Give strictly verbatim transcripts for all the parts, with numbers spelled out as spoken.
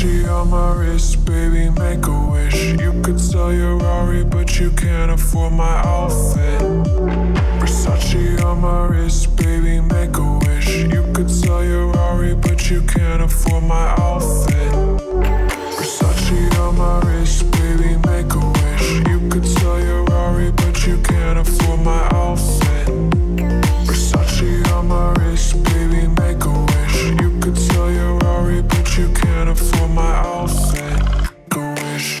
Versace on my wrist, baby, make a wish. You could sell your Rari, but you can't afford my outfit. Versace on my wrist, baby, make a wish. You could sell your Rari, but you can't afford my outfit. Versace on my wrist, baby, make a wish. You could sell your Rari, but you can't afford my outfit. Versace on my wrist, baby, make a wish. You could sell your Rari, but you can't afford my outfit. Go wish. Go wish.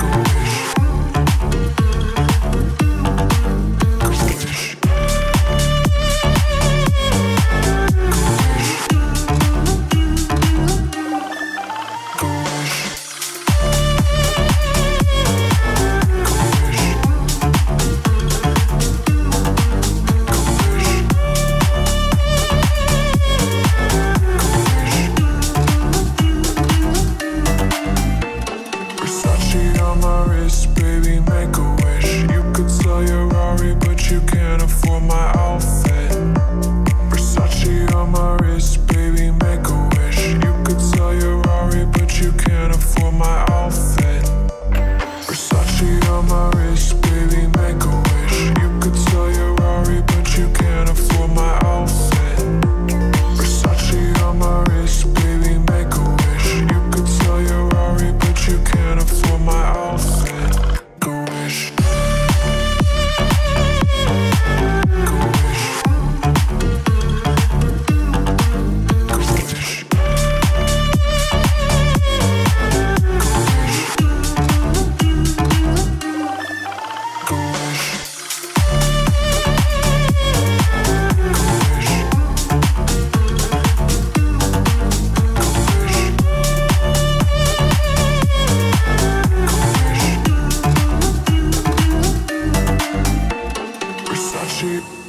Go wish. Go wish. Go wish. Baby, make a wish. You could sell your Rari, but you can't afford my outfit. Versace on my wrist, baby, make a wish. You could sell your Rari, but you can't afford my outfit. Versace on my wrist, baby, make a wish. You could sell your Rari, but you can't afford my outfit. Versace on my wrist, baby, make a wish. You could sell your Rari, but you can't afford my outfit. Cheap.